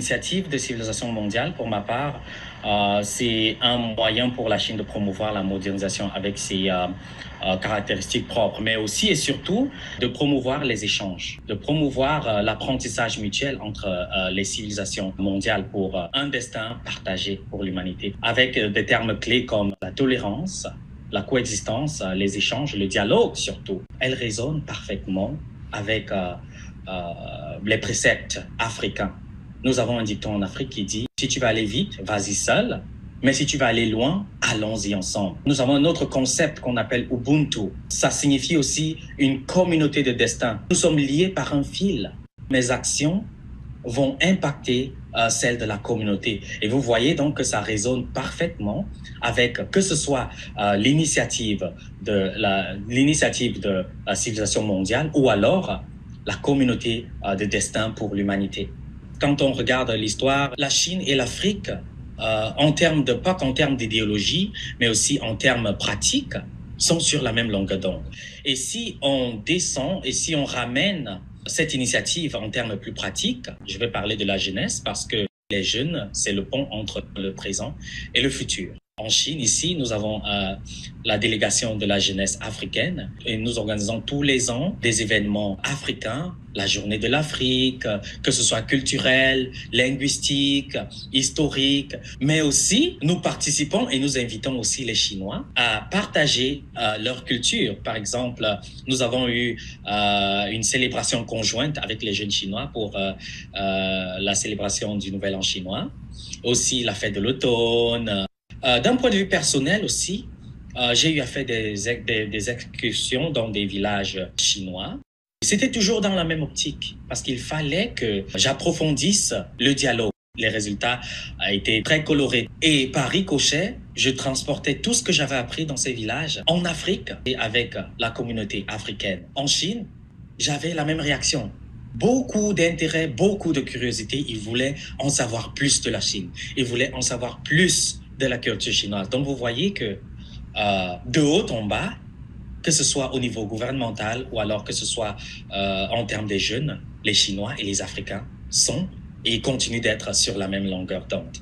l'initiative de Civilisation mondiale, pour ma part, c'est un moyen pour la Chine de promouvoir la modernisation avec ses caractéristiques propres, mais aussi et surtout de promouvoir les échanges, de promouvoir l'apprentissage mutuel entre les civilisations mondiales pour un destin partagé pour l'humanité, avec des termes clés comme la tolérance, la coexistence, les échanges, le dialogue surtout. Elle résonne parfaitement avec les préceptes africains. Nous avons un dicton en Afrique qui dit « Si tu veux aller vite, vas-y seul, mais si tu veux aller loin, allons-y ensemble ». Nous avons un autre concept qu'on appelle Ubuntu. Ça signifie aussi une communauté de destin. Nous sommes liés par un fil. Mes actions vont impacter celles de la communauté. Et vous voyez donc que ça résonne parfaitement avec que ce soit l'initiative de la Civilisation mondiale ou alors la communauté de destin pour l'humanité. Quand on regarde l'histoire, la Chine et l'Afrique, pas qu'en termes d'idéologie, mais aussi en termes pratiques, sont sur la même longueur d'onde. Et si on descend et si on ramène cette initiative en termes plus pratiques, je vais parler de la jeunesse parce que les jeunes, c'est le pont entre le présent et le futur. En Chine, ici, nous avons la délégation de la jeunesse africaine et nous organisons tous les ans des événements africains, la journée de l'Afrique, que ce soit culturelle, linguistique, historique, mais aussi nous participons et nous invitons aussi les Chinois à partager leur culture. Par exemple, nous avons eu une célébration conjointe avec les jeunes Chinois pour la célébration du Nouvel An chinois, aussi la fête de l'automne. D'un point de vue personnel aussi, j'ai eu à faire des excursions dans des villages chinois. C'était toujours dans la même optique, parce qu'il fallait que j'approfondisse le dialogue. Les résultats étaient très colorés. Et par ricochet, je transportais tout ce que j'avais appris dans ces villages en Afrique et avec la communauté africaine. En Chine, j'avais la même réaction. Beaucoup d'intérêt, beaucoup de curiosité. Ils voulaient en savoir plus de la Chine. Ils voulaient en savoir plus de la culture chinoise. Donc vous voyez que de haut en bas, que ce soit au niveau gouvernemental ou alors que ce soit en termes des jeunes, les Chinois et les Africains sont et continuent d'être sur la même longueur d'onde.